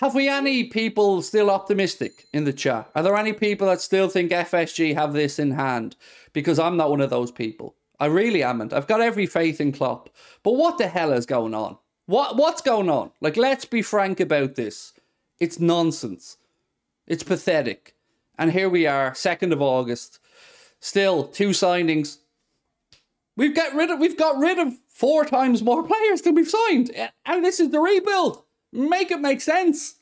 Have we any people still optimistic in the chat? Are there any people that still think FSG have this in hand? Because I'm not one of those people. I really haven't. I've got every faith in Klopp. But what the hell is going on? What's going on? Like, let's be frank about this. It's nonsense. It's pathetic. And here we are, 2nd of August. Still, 2 signings. We've got rid of 4 times more players than we've signed. And this is the rebuild. Make it make sense.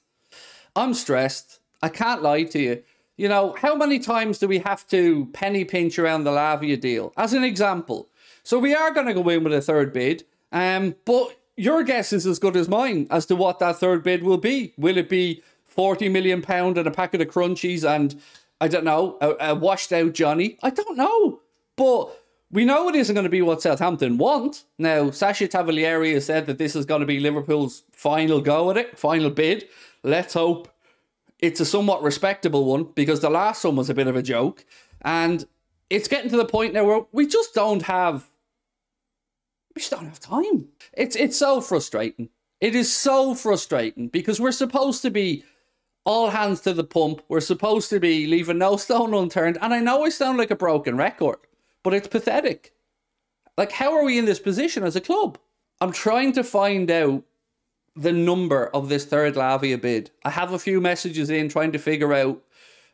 I'm stressed. I can't lie to you. You know, how many times do we have to penny pinch around the Lavia deal? As an example. So we are going to go in with a 3rd bid. But your guess is as good as mine as to what that 3rd bid will be. Will it be £40 million and a packet of crunchies and, I don't know, a washed out Johnny? I don't know. But we know it isn't going to be what Southampton want. Now, Sacha Tavolieri has said that this is going to be Liverpool's final go at it, final bid. Let's hope it's a somewhat respectable one, because the last one was a bit of a joke. And it's getting to the point now where we just don't have time. It's so frustrating. It is so frustrating, because we're supposed to be all hands to the pump. We're supposed to be leaving no stone unturned. And I know I sound like a broken record, but it's pathetic. Like, how are we in this position as a club? I'm trying to find out the number of this 3rd Lavia bid. I have a few messages in trying to figure out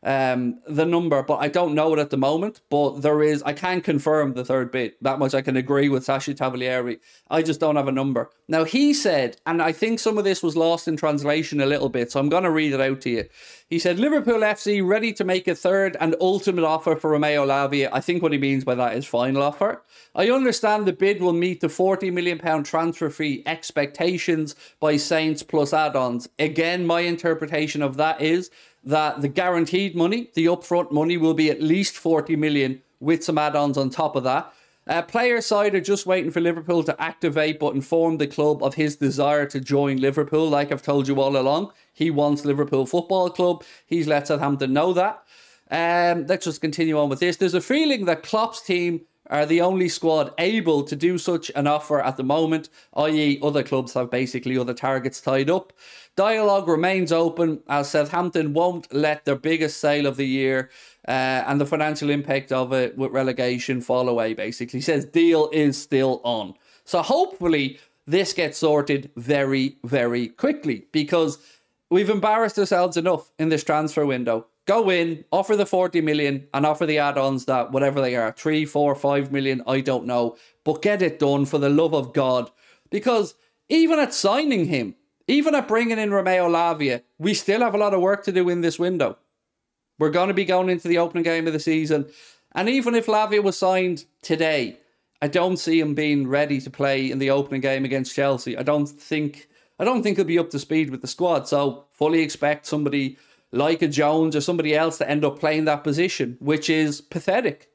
the number, but I don't know it at the moment. But there is, I can confirm the 3rd bid. That much I can agree with Sacha Tavolieri. I just don't have a number. Now, he said, and I think some of this was lost in translation a little bit, so I'm going to read it out to you. He said, Liverpool FC ready to make a 3rd and ultimate offer for Romeo Lavia. I think what he means by that is final offer. I understand the bid will meet the £40 million transfer fee expectations by Saints plus add-ons. Again, my interpretation of that is that the guaranteed money, the upfront money, will be at least £40 million with some add-ons on top of that. Player side are just waiting for Liverpool to activate but inform the club of his desire to join Liverpool. Like I've told you all along, he wants Liverpool Football Club. He's let Southampton know that. Let's just continue on with this. There's a feeling that Klopp's team are the only squad able to do such an offer at the moment, i.e. other clubs have basically other targets tied up. Dialogue remains open as Southampton won't let their biggest sale of the year and the financial impact of it with relegation fall away, basically. Says deal is still on. So hopefully this gets sorted very, very quickly, because we've embarrassed ourselves enough in this transfer window. Go in, offer the 40 million and offer the add-ons that, whatever they are, 3, 4, 5 million, I don't know. But get it done for the love of God. Because even at signing him, even at bringing in Romeo Lavia, we still have a lot of work to do in this window. We're going to be going into the opening game of the season. And even if Lavia was signed today, I don't see him being ready to play in the opening game against Chelsea. I don't think he'll be up to speed with the squad. So fully expect somebody like a Jones or somebody else to end up playing that position, which is pathetic.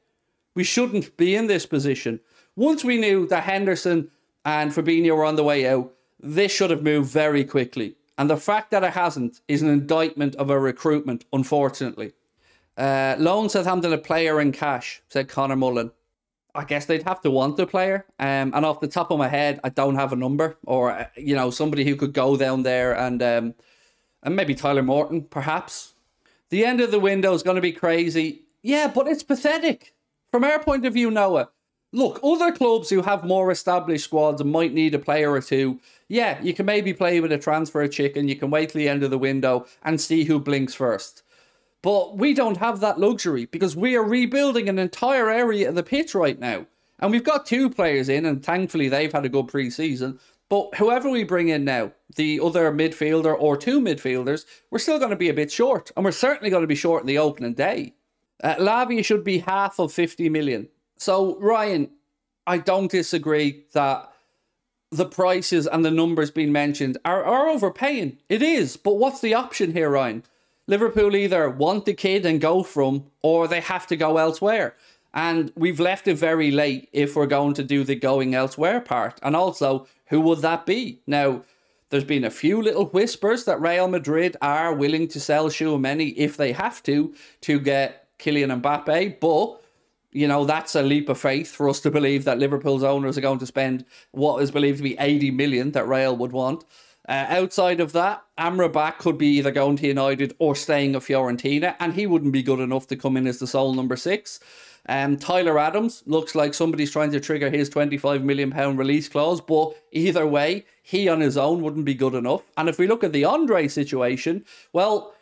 We shouldn't be in this position. Once we knew that Henderson and Fabinho were on the way out, this should have moved very quickly. And the fact that it hasn't is an indictment of a recruitment, unfortunately. Loan Southampton a player in cash, said Connor Mullen. I guess they'd have to want the player. And off the top of my head, I don't have a number, or, you know, somebody who could go down there and maybe Tyler Morton, perhaps. The end of the window is going to be crazy. Yeah, but it's pathetic. From our point of view, Noah, look, other clubs who have more established squads and might need a player or two, yeah, you can maybe play with a transfer chicken. You can wait till the end of the window and see who blinks first. But we don't have that luxury, because we are rebuilding an entire area of the pitch right now. And we've got 2 players in, and thankfully they've had a good pre-season. But whoever we bring in now, the other midfielder or 2 midfielders, we're still going to be a bit short. And we're certainly going to be short in the opening day. Lavia should be half of 50 million. So, Ryan, I don't disagree that the prices and the numbers being mentioned are overpaying. It is. But what's the option here, Ryan? Liverpool either want the kid and go from, or they have to go elsewhere. And we've left it very late if we're going to do the going elsewhere part. And also, who would that be? Now, there's been a few little whispers that Real Madrid are willing to sell Tchouaméni if they have to get Kylian Mbappe. But, you know, that's a leap of faith for us to believe that Liverpool's owners are going to spend what is believed to be 80 million that Real would want. Outside of that, Amrabat could be either going to United or staying at Fiorentina, and he wouldn't be good enough to come in as the sole number 6. Tyler Adams looks like somebody's trying to trigger his £25 million release clause, but either way, he on his own wouldn't be good enough. And if we look at the Andre situation, well,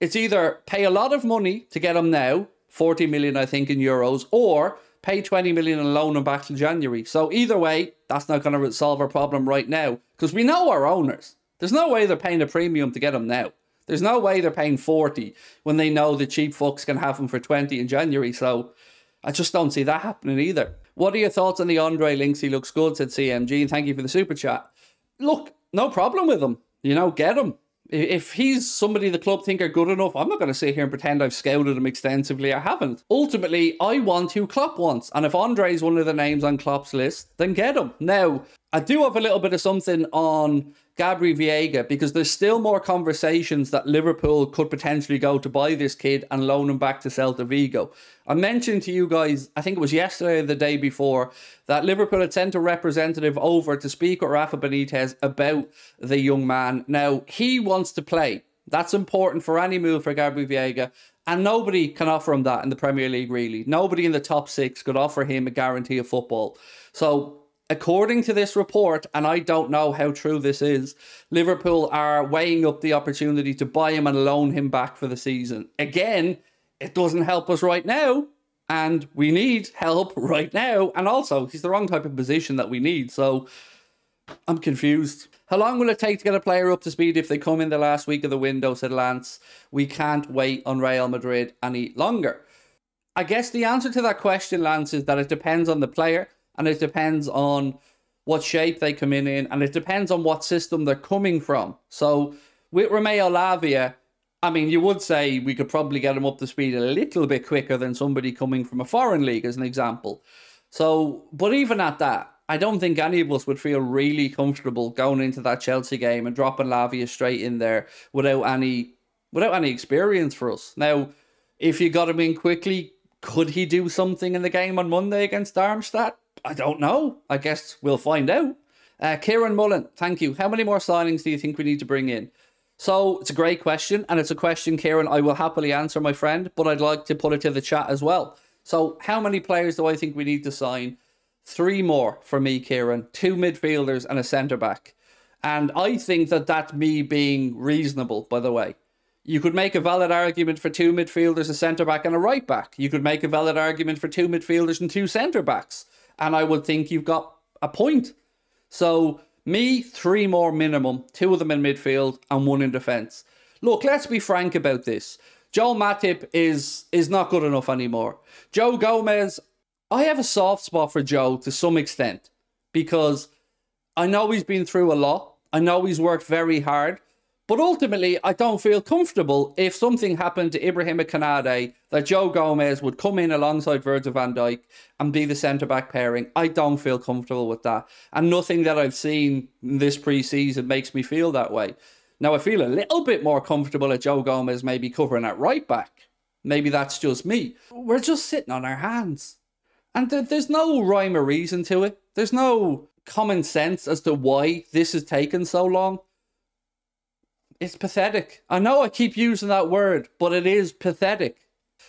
it's either pay a lot of money to get him now, 40 million, I think, in euros, or pay 20 million and loan him back till January. So either way, that's not going to solve our problem right now, because we know our owners. There's no way they're paying a premium to get him now. There's no way they're paying 40 when they know the cheap fucks can have him for 20 in January. So I just don't see that happening either. What are your thoughts on the Andre links? He looks good, said CMG. Thank you for the super chat. Look, no problem with him. You know, get him. If he's somebody the club think are good enough, I'm not going to sit here and pretend I've scouted him extensively. I haven't. Ultimately, I want who Klopp wants. And if Andre's one of the names on Klopp's list, then get him. Now, I do have a little bit of something on Gabriel Viega, because there's still more conversations that Liverpool could potentially go to buy this kid and loan him back to Celta Vigo. I mentioned to you guys, I think it was yesterday or the day before, that Liverpool had sent a representative over to speak with Rafa Benitez about the young man. Now, he wants to play. That's important for any move for Gabriel Viega, and nobody can offer him that in the Premier League, really. Nobody in the top 6 could offer him a guarantee of football. So, according to this report, and I don't know how true this is, Liverpool are weighing up the opportunity to buy him and loan him back for the season. Again, it doesn't help us right now, and we need help right now. And also, he's the wrong type of position that we need, so I'm confused. How long will it take to get a player up to speed if they come in the last week of the window, said Lance. We can't wait on Real Madrid any longer. I guess the answer to that question, Lance, is that it depends on the player. And it depends on what shape they come in, and it depends on what system they're coming from. So with Romeo Lavia, I mean, you would say we could probably get him up to speed a little bit quicker than somebody coming from a foreign league, as an example. So, but even at that, I don't think any of us would feel really comfortable going into that Chelsea game and dropping Lavia straight in there without any experience for us. Now, if you got him in quickly, could he do something in the game on Monday against Darmstadt? I don't know. I guess we'll find out. Kieran Mullen, thank you. How many more signings do you think we need to bring in? So it's a great question, and it's a question, Kieran, I will happily answer, my friend, but I'd like to put it to the chat as well. So how many players do I think we need to sign? 3 more for me, Kieran. 2 midfielders and a centre-back. And I think that that's me being reasonable, by the way. You could make a valid argument for 2 midfielders, a centre-back and a right-back. You could make a valid argument for 2 midfielders and 2 centre-backs. And I would think you've got a point. So, me, 3 more minimum. 2 of them in midfield and 1 in defence. Look, let's be frank about this. Joel Matip is not good enough anymore. Joe Gomez, I have a soft spot for Joe to some extent, because I know he's been through a lot. I know he's worked very hard. But ultimately, I don't feel comfortable if something happened to Ibrahima Kanade that Joe Gomez would come in alongside Virgil van Dijk and be the centre-back pairing. I don't feel comfortable with that. And nothing that I've seen this pre-season makes me feel that way. Now, I feel a little bit more comfortable at Joe Gomez maybe covering at right-back. Maybe that's just me. We're just sitting on our hands. And there's no rhyme or reason to it. There's no common sense as to why this has taken so long. It's pathetic. I know I keep using that word, but it is pathetic.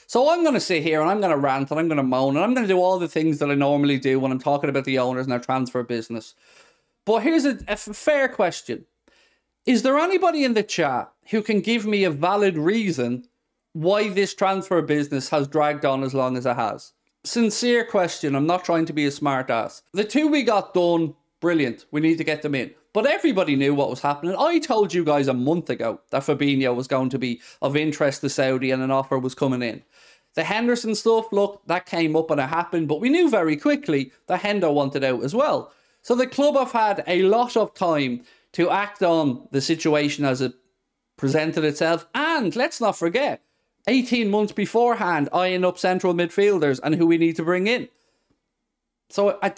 So I'm going to sit here and I'm going to rant and I'm going to moan and I'm going to do all the things that I normally do when I'm talking about the owners and their transfer business. But here's a fair question. Is there anybody in the chat who can give me a valid reason why this transfer business has dragged on as long as it has? Sincere question. I'm not trying to be a smart ass. The 2 we got done, brilliant. We need to get them in. But everybody knew what was happening. I told you guys a month ago that Fabinho was going to be of interest to Saudi and an offer was coming in. The Henderson stuff, look, that came up and it happened, but we knew very quickly that Hendo wanted out as well. So the club have had a lot of time to act on the situation as it presented itself. And let's not forget, 18 months beforehand, eyeing up central midfielders and who we need to bring in. So it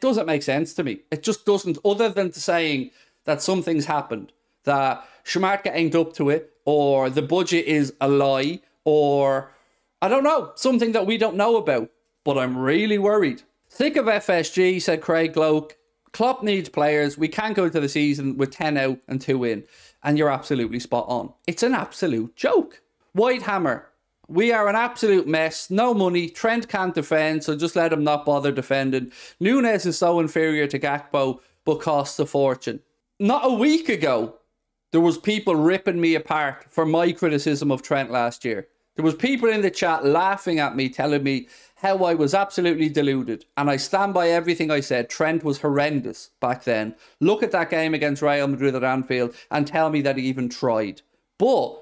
doesn't make sense to me. It just doesn't, other than saying that something's happened, that Schmartka ain't up to it, or the budget is a lie, or, I don't know, something that we don't know about. But I'm really worried. Sick of FSG, said Craig Gloke. Klopp needs players. We can't go into the season with 10 out and 2 in. And you're absolutely spot on. It's an absolute joke. White Hammer. We are an absolute mess. No money. Trent can't defend, so just let him not bother defending. Nunez is so inferior to Gakpo, but costs a fortune. Not a week ago, there was people ripping me apart for my criticism of Trent last year. There was people in the chat laughing at me, telling me how I was absolutely deluded. And I stand by everything I said. Trent was horrendous back then. Look at that game against Real Madrid at Anfield and tell me that he even tried. But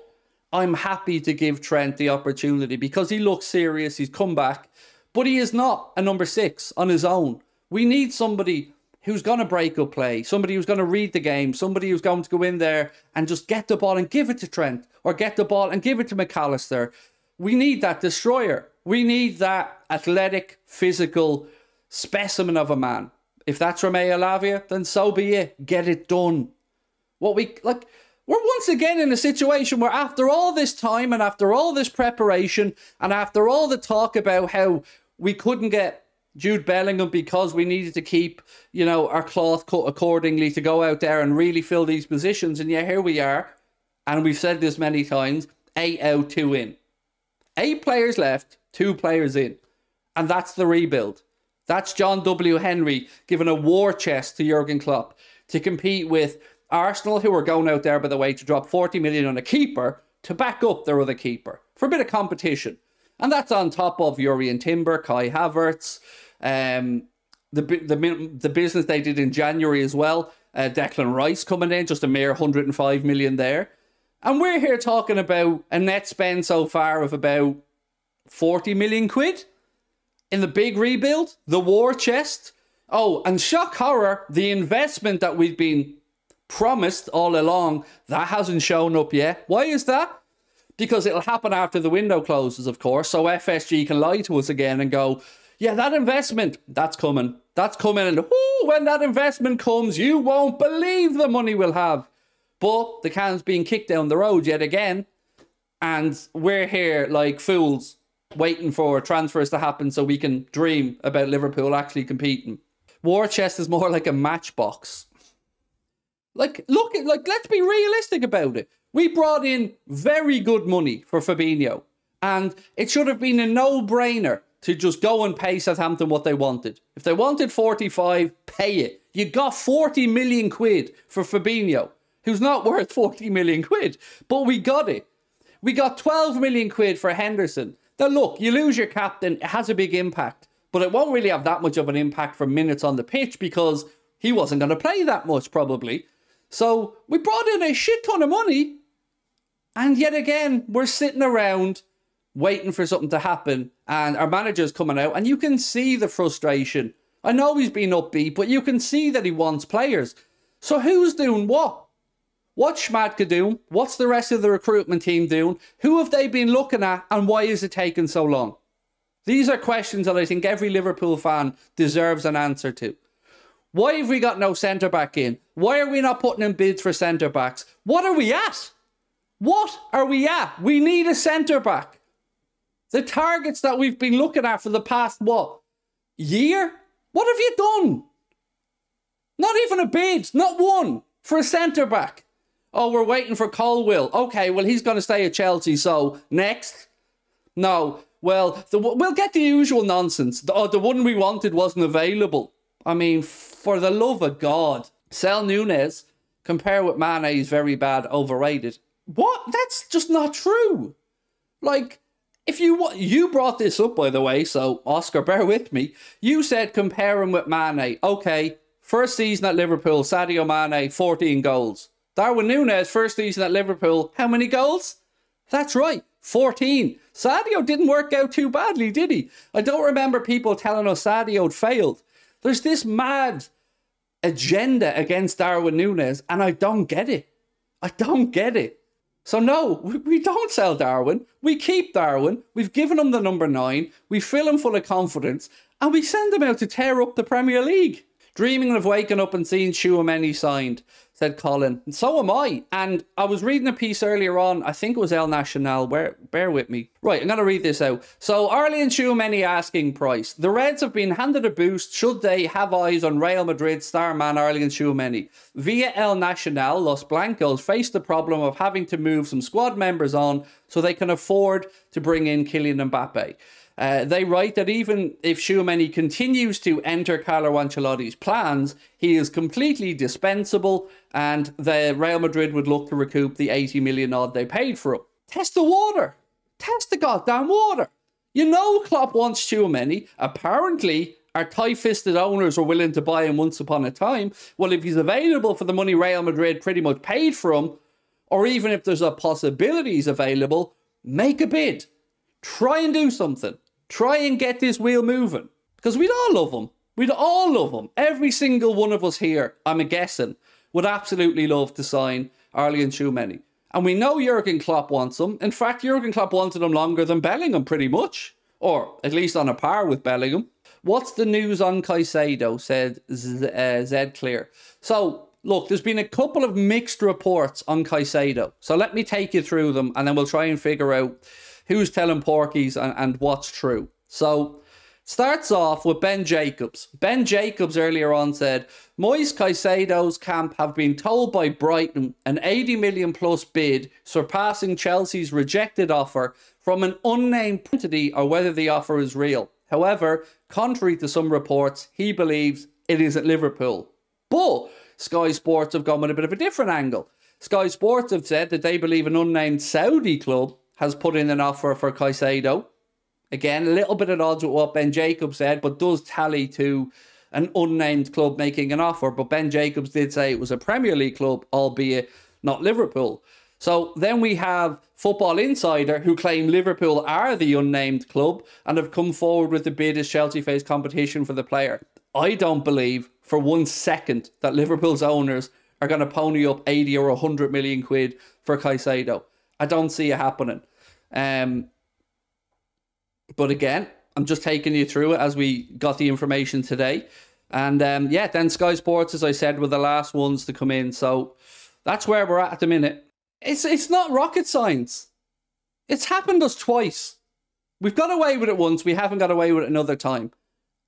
I'm happy to give Trent the opportunity because he looks serious. He's come back. But he is not a number 6 on his own. We need somebody who's going to break up play, somebody who's going to read the game, somebody who's going to go in there and just get the ball and give it to Trent, or get the ball and give it to McAllister. We need that destroyer. We need that athletic, physical specimen of a man. If that's Romeo Lavia, then so be it. Get it done. We're once again in a situation where after all this time and after all this preparation and after all the talk about how we couldn't get Jude Bellingham because we needed to keep, you know, our cloth cut accordingly to go out there and really fill these positions. And yeah, here we are. And we've said this many times. 8 out, 2 in. 8 players left, 2 players in. And that's the rebuild. That's John W. Henry giving a war chest to Jurgen Klopp to compete with Arsenal, who are going out there, by the way, to drop 40 million on a keeper to back up their other keeper for a bit of competition. And that's on top of Yurian Timber, Kai Havertz, the business they did in January as well. Declan Rice coming in, just a mere 105 million there. And we're here talking about a net spend so far of about 40 million quid in the big rebuild, the war chest. Oh, and shock horror, the investment that we've been promised all along, that hasn't shown up yet. Why is that? Because it'll happen after the window closes, of course. So FSG can lie to us again and go, yeah, that investment, that's coming. That's coming. And ooh, when that investment comes, you won't believe the money we'll have. But the can's being kicked down the road yet again. And we're here like fools waiting for transfers to happen so we can dream about Liverpool actually competing. War chest is more like a matchbox. Let's be realistic about it. We brought in very good money for Fabinho, and it should have been a no-brainer to just go and pay Southampton what they wanted. If they wanted 45, pay it. You got 40 million quid for Fabinho, who's not worth 40 million quid, but we got it. We got 12 million quid for Henderson. Now look, you lose your captain, it has a big impact, but it won't really have that much of an impact for minutes on the pitch because he wasn't going to play that much probably. So we brought in a shit ton of money, and yet again, we're sitting around waiting for something to happen. And our manager's coming out and you can see the frustration. I know he's been upbeat, but you can see that he wants players. So who's doing what? What's Schmadtke doing? What's the rest of the recruitment team doing? Who have they been looking at and why is it taking so long? These are questions that I think every Liverpool fan deserves an answer to. Why have we got no centre-back in? Why are we not putting in bids for centre-backs? What are we at? What are we at? We need a centre-back. The targets that we've been looking at for the past, year? What have you done? Not even a bid, not one, for a centre-back. Oh, we're waiting for Colwill. Okay, well, he's going to stay at Chelsea, so next. No, well, we'll get the usual nonsense. The one we wanted wasn't available. I mean, for the love of God. Sell Nunez, compare with Mane, he's very bad, overrated. What? That's just not true. Like, if you want, you brought this up, by the way, so Oscar, bear with me. You said compare him with Mane. Okay, first season at Liverpool, Sadio Mane, 14 goals. Darwin Nunez, first season at Liverpool, how many goals? That's right, 14. Sadio didn't work out too badly, did he? I don't remember people telling us Sadio had failed. There's this mad agenda against Darwin Nunez, and I don't get it. I don't get it. So no, we don't sell Darwin. We keep Darwin. We've given him the number 9. We fill him full of confidence. And we send him out to tear up the Premier League. Dreaming of waking up and seeing Tchouaméni signed. said Colin. And so am I. And I was reading a piece earlier on. I think it was El Nacional. Bear with me. Right, I'm going to read this out. So, Aurélien Tchouaméni asking price. The Reds have been handed a boost. Should they have eyes on Real Madrid star man Aurélien Tchouaméni? Via El Nacional, Los Blancos face the problem of having to move some squad members on so they can afford to bring in Kylian Mbappe. They write that even if Tchouaméni continues to enter Carlo Ancelotti's plans, he is completely dispensable and the Real Madrid would look to recoup the 80 million odd they paid for him. Test the water. Test the goddamn water. You know Klopp wants Tchouaméni. Apparently, our tight-fisted owners were willing to buy him once upon a time. Well, if he's available for the money Real Madrid pretty much paid for him, or even if there's a possibility he's available, make a bid. Try and do something. Try and get this wheel moving. Because we'd all love him. We'd all love him. Every single one of us here, I'm guessing, would absolutely love to sign Aurélien Tchouaméni. And we know Jurgen Klopp wants him. In fact, Jurgen Klopp wanted him longer than Bellingham, pretty much. Or at least on a par with Bellingham. What's the news on Caicedo, said Zed Clear. So, look, there's been a couple of mixed reports on Caicedo. So let me take you through them and then we'll try and figure out who's telling porkies and what's true. So, starts off with Ben Jacobs. Ben Jacobs earlier on said, Moise Caicedo's camp have been told by Brighton an 80 million plus bid surpassing Chelsea's rejected offer from an unnamed entity or whether the offer is real. However, contrary to some reports, he believes it is at Liverpool. But Sky Sports have gone with a bit of a different angle. Sky Sports have said that they believe an unnamed Saudi club has put in an offer for Caicedo. Again, a little bit at odds with what Ben Jacobs said, but does tally to an unnamed club making an offer. But Ben Jacobs did say it was a Premier League club, albeit not Liverpool. So then we have Football Insider, who claim Liverpool are the unnamed club and have come forward with the bid as Chelsea face competition for the player. I don't believe for 1 second that Liverpool's owners are going to pony up 80 or 100 million quid for Caicedo. I don't see it happening. But again, I'm just taking you through it as we got the information today. And yeah, then Sky Sports, as I said, were the last ones to come in. So that's where we're at the minute. It's not rocket science. It's happened us twice. We've got away with it once. We haven't got away with it another time.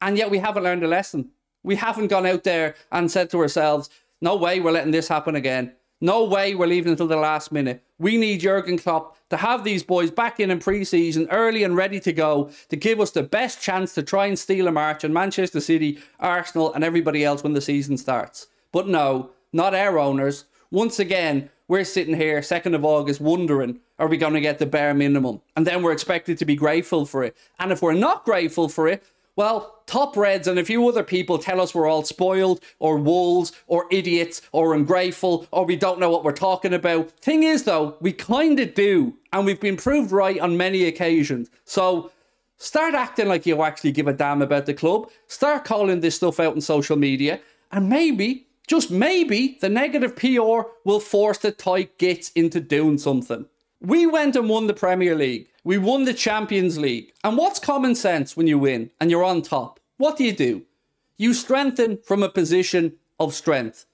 And yet we haven't learned a lesson. We haven't gone out there and said to ourselves, no way we're letting this happen again. No way we're leaving until the last minute. We need Jurgen Klopp to have these boys back in pre-season, early and ready to go, to give us the best chance to try and steal a march on Manchester City, Arsenal and everybody else when the season starts. But no, not our owners. Once again, we're sitting here 2nd of August wondering, are we going to get the bare minimum? And then we're expected to be grateful for it. And if we're not grateful for it, well, Top Reds and a few other people tell us we're all spoiled, or wolves, or idiots, or ungrateful, or we don't know what we're talking about. Thing is, though, we kind of do, and we've been proved right on many occasions. So, start acting like you actually give a damn about the club. Start calling this stuff out on social media, and maybe, just maybe, the negative PR will force the tight gits into doing something. We went and won the Premier League. We won the Champions League. And what's common sense when you win and you're on top? What do? You strengthen from a position of strength.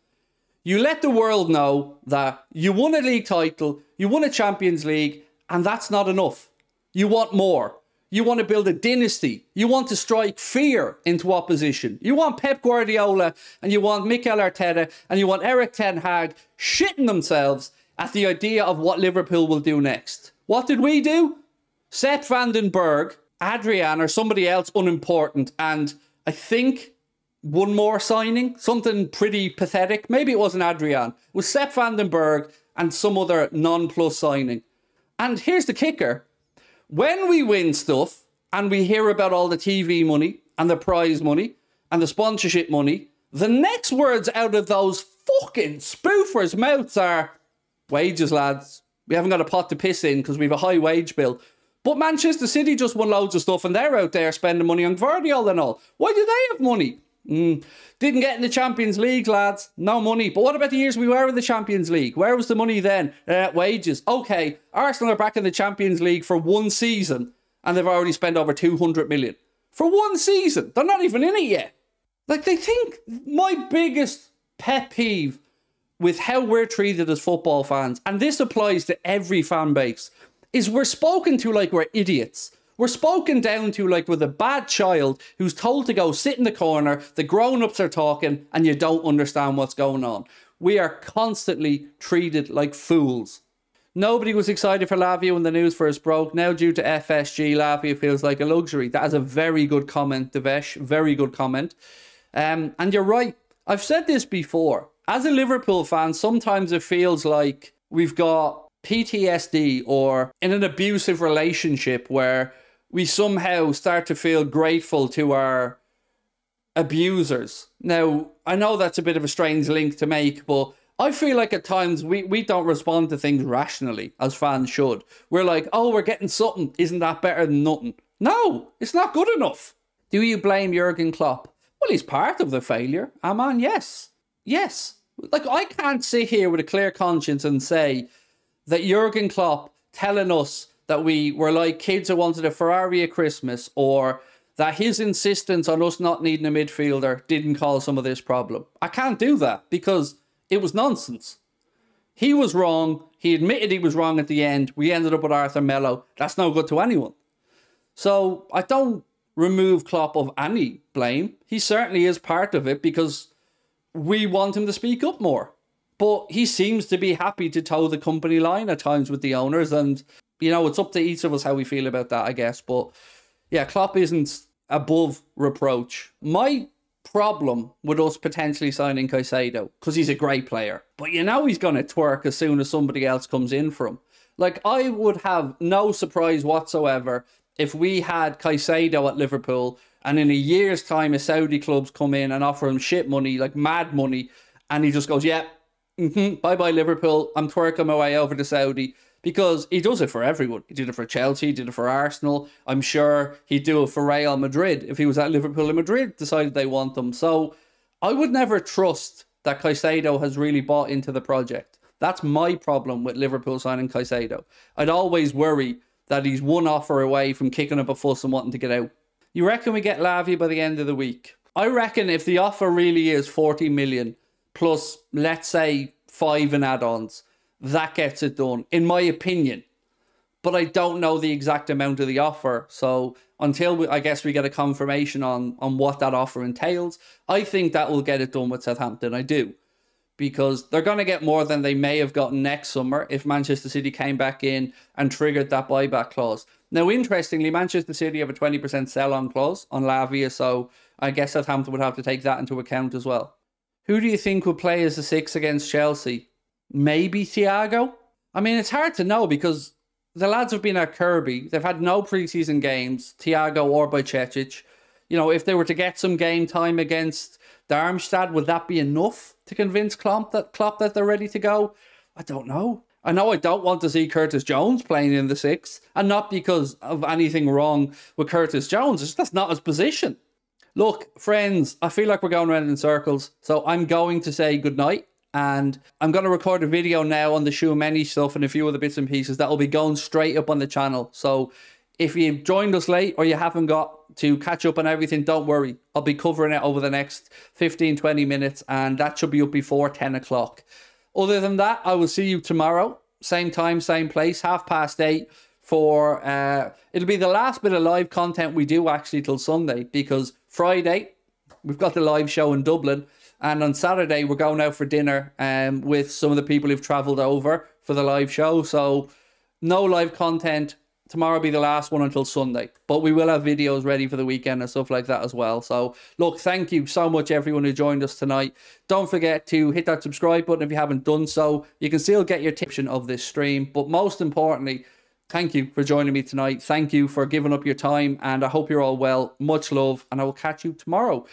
You let the world know that you won a league title, you won a Champions League, and that's not enough. You want more. You want to build a dynasty. You want to strike fear into opposition. You want Pep Guardiola and you want Mikel Arteta and you want Erik ten Hag shitting themselves at the idea of what Liverpool will do next. What did we do? Sepp van den Berg, Adrian, or somebody else unimportant, and I think one more signing, something pretty pathetic. Maybe it wasn't Adrian. It was Sepp van den Berg and some other non-plus signing. And here's the kicker. When we win stuff, and we hear about all the TV money, and the prize money, and the sponsorship money, the next words out of those fucking spoofers' mouths are, wages, lads. We haven't got a pot to piss in because we have a high wage bill. But Manchester City just won loads of stuff and they're out there spending money on Guardiola and all. Why do they have money? Didn't get in the Champions League, lads. No money. But what about the years we were in the Champions League? Where was the money then? Wages. Okay, Arsenal are back in the Champions League for 1 season and they've already spent over 200 million. For 1 season. They're not even in it yet. Like, they think my biggest pet peeve with how we're treated as football fans, and this applies to every fan base, is we're spoken to like we're idiots. We're spoken down to like with a bad child who's told to go sit in the corner, the grown-ups are talking, and you don't understand what's going on. We are constantly treated like fools. Nobody was excited for Lavia when the news first broke. Now due to FSG, Lavia feels like a luxury. That is a very good comment, Devesh. Very good comment. And you're right. I've said this before. As a Liverpool fan, sometimes it feels like we've got PTSD or in an abusive relationship where we somehow start to feel grateful to our abusers. Now, I know that's a bit of a strange link to make, but I feel like at times we don't respond to things rationally, as fans should. We're like, oh, we're getting something. Isn't that better than nothing? No, it's not good enough. Do you blame Jurgen Klopp? Well, he's part of the failure. Aman, yes. Yes. Like, I can't sit here with a clear conscience and say that Jurgen Klopp telling us that we were like kids who wanted a Ferrari at Christmas, or that his insistence on us not needing a midfielder didn't cause some of this problem. I can't do that because it was nonsense. He was wrong. He admitted he was wrong at the end. We ended up with Arthur Mello. That's no good to anyone. So I don't remove Klopp of any blame. He certainly is part of it because we want him to speak up more. But he seems to be happy to toe the company line at times with the owners. And, you know, it's up to each of us how we feel about that, I guess. But, yeah, Klopp isn't above reproach. My problem with us potentially signing Caicedo, because he's a great player, but you know he's going to twerk as soon as somebody else comes in for him. Like, I would have no surprise whatsoever if we had Caicedo at Liverpool and in a year's time a Saudi club's come in and offer him shit money, like mad money, and he just goes, yeah, bye-bye Liverpool, I'm twerking my way over to Saudi. Because he does it for everyone. He did it for Chelsea, he did it for Arsenal. I'm sure he'd do it for Real Madrid if he was at Liverpool and Madrid decided they want them. So I would never trust that Caicedo has really bought into the project. That's my problem with Liverpool signing Caicedo. I'd always worry that he's one offer away from kicking up a fuss and wanting to get out. You reckon we get Lavia by the end of the week? I reckon if the offer really is 40 million plus, let's say, 5 in add-ons, that gets it done, in my opinion. But I don't know the exact amount of the offer. So until I guess we get a confirmation on what that offer entails, I think that will get it done with Southampton. I do. Because they're going to get more than they may have gotten next summer if Manchester City came back in and triggered that buyback clause. Now, interestingly, Manchester City have a 20% sell-on clause on Lavia. So I guess Southampton would have to take that into account as well. Who do you think would play as a 6 against Chelsea? Maybe Thiago. I mean, it's hard to know because the lads have been at Kirby. They've had no preseason games, Thiago or Bajcetic. You know, if they were to get some game time against Darmstadt, would that be enough to convince Klopp that they're ready to go? I don't know. I know I don't want to see Curtis Jones playing in the 6, and not because of anything wrong with Curtis Jones. It's just that's not his position. Look, friends, I feel like we're going around in circles, so I'm going to say goodnight. And I'm going to record a video now on the Tchouaméni stuff and a few other bits and pieces that will be going straight up on the channel. So if you've joined us late or you haven't got to catch up on everything, don't worry. I'll be covering it over the next 15, 20 minutes, and that should be up before 10 o'clock. Other than that, I will see you tomorrow. Same time, same place, 8:30 for... it'll be the last bit of live content we do actually till Sunday, because Friday we've got the live show in Dublin. And on Saturday, we're going out for dinner with some of the people who've travelled over for the live show. So no live content. Tomorrow will be the last one until Sunday. But we will have videos ready for the weekend and stuff like that as well. So, look, thank you so much, everyone who joined us tonight. Don't forget to hit that subscribe button if you haven't done so. You can still get your tiption of this stream. But most importantly, thank you for joining me tonight. Thank you for giving up your time. And I hope you're all well. Much love. And I will catch you tomorrow.